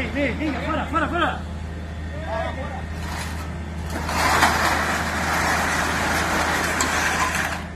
vem, vem, vem, para, para, para!